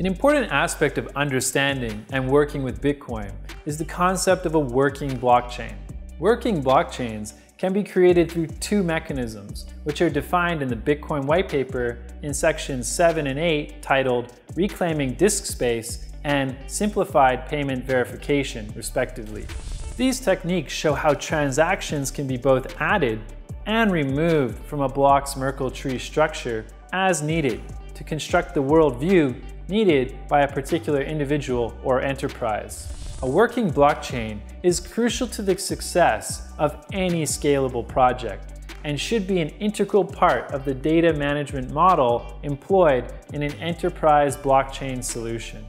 An important aspect of understanding and working with Bitcoin is the concept of a working blockchain. Working blockchains can be created through two mechanisms, which are defined in the Bitcoin white paper in sections 7 and 8 titled Reclaiming Disk Space and Simplified Payment Verification, respectively. These techniques show how transactions can be both added and removed from a block's Merkle-tree structure as needed to construct the worldview needed by a particular individual or enterprise. A working blockchain is crucial to the success of any scalable project and should be an integral part of the data management model employed in an enterprise blockchain solution.